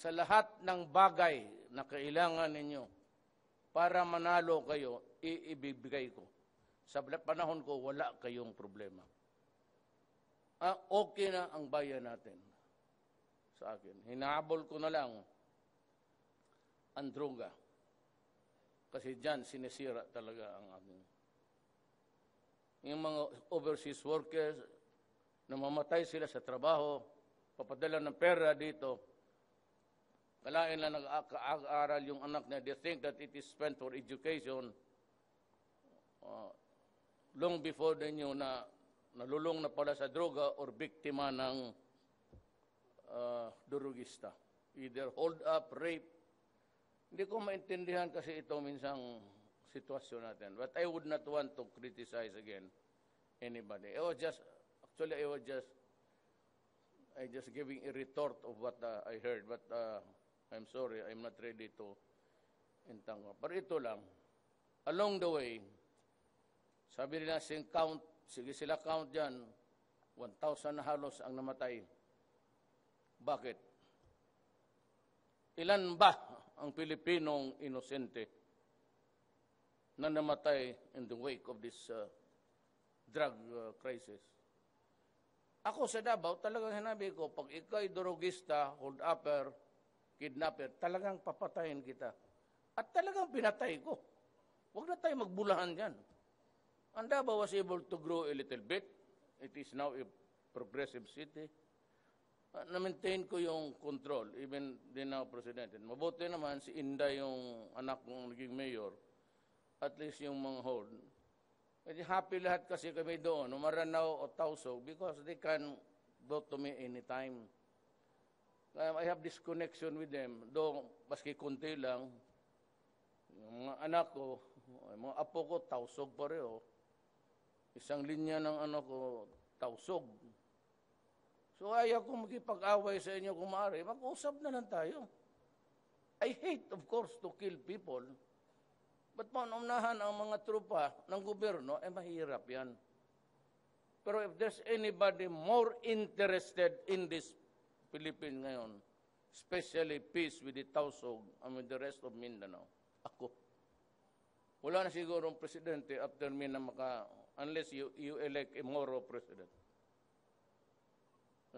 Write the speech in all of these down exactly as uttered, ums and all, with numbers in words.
sa lahat ng bagay na kailangan ninyo para manalo kayo, iibibigay ko. Sa panahon ko, wala kayong problema. Ah, okay na ang bayan natin sa akin. Hinahabol ko na lang ang droga. Kasi dyan, sinisira talaga ang amin. Yung mga overseas workers, namamatay sila sa trabaho, papadala ng pera dito, kalain lang nag-aaral yung anak niya. They think that it is spent for education uh, long before they knew na nalulong na pala sa droga or biktima ng uh, durugista. Either hold up, rape. Hindi ko maintindihan kasi ito minsang sitwasyon natin. But I would not want to criticize again anybody. I was just, actually I was just, I just giving a retort of what uh, I heard. But uh, I'm sorry, I'm not ready to entangle. Pero ito lang, along the way, sabi nila sing count, sige sila count dyan, one thousand na halos ang namatay. Bakit? Ilan ba ang Pilipinong inosente na namatay in the wake of this uh, drug uh, crisis? Ako sa Davao, talagang hinabi ko, pag ikaw'y drugista, hold-upper, kidnapper, talagang papatayin kita. At talagang pinatay ko. Huwag na tayo magbulahan dyan. Ang Davao was able to grow a little bit. It is now a progressive city. Uh, na-maintain ko yung control, even din now president. Mabuti naman si Inda yung anak ng naging mayor, at least yung mga hold. Kasi happy lahat kasi kami doon, Maranao o Tausog, because they can go to me anytime. Um, I have this connection with them, though baski konti lang, yung mga anak ko, mga apo ko, Tausog pareho. Isang linya ng ano ko, Tausog. So ayaw ko magipag-away sa inyo kung maaari, mag-usap na lang tayo. I hate, of course, to kill people, but panunahan ang mga trupa ng gobyerno, eh mahirap yan. Pero if there's anybody more interested in this Philippines ngayon, especially peace with the Tausog and with the rest of Mindanao, ako. Wala na siguro ang presidente after me na maka, unless you, you elect a Moro president.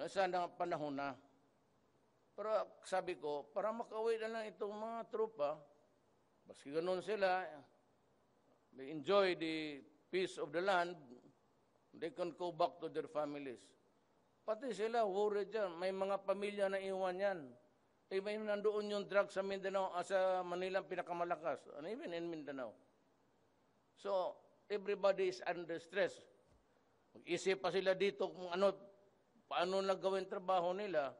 Sana ang panahon na. Pero sabi ko, para makauwi na lang itong mga trupa, baski ganun sila, they enjoy the peace of the land, they can go back to their families. Pati sila, worried dyan, may mga pamilya na iwan yan. Eh, may nandoon yung drugs sa Mindanao, ah, sa Manila pinakamalakas, and even in Mindanao. So, everybody is under stress. Mag-isip pa sila dito kung ano, paano nagawin trabaho nila.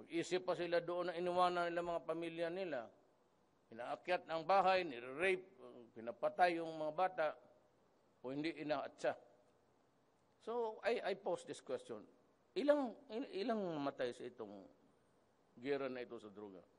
Mag-isip pa sila doon na iniwanan nila mga pamilya nila. Inaakyat ng bahay, nire-rape, pinapatay yung mga bata, o hindi inaatsa. So, I, I pose this question. Ilang, ilang matay sa itong gera na ito sa droga.